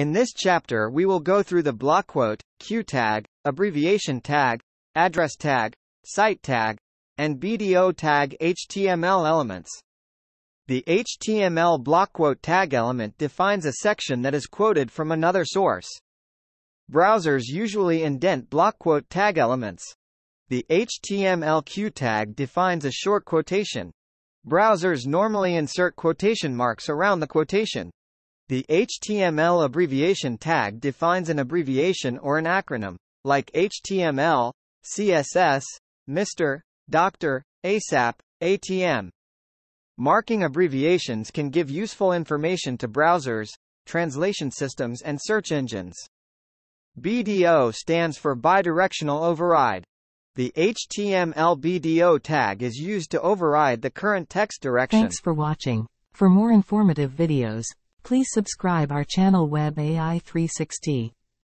In this chapter we will go through the block quote, Q tag, abbreviation tag, address tag, site tag, and BDO tag HTML elements. The HTML block quote tag element defines a section that is quoted from another source. Browsers usually indent block quote tag elements. The HTMLQ tag defines a short quotation. Browsers normally insert quotation marks around the quotation. The HTML abbreviation tag defines an abbreviation or an acronym, like HTML, CSS, Mr., Dr., ASAP, ATM. Marking abbreviations can give useful information to browsers, translation systems, and search engines. BDO stands for bidirectional override. The HTML BDO tag is used to override the current text direction. Thanks for watching. For more informative videos, please subscribe our channel WebAi360.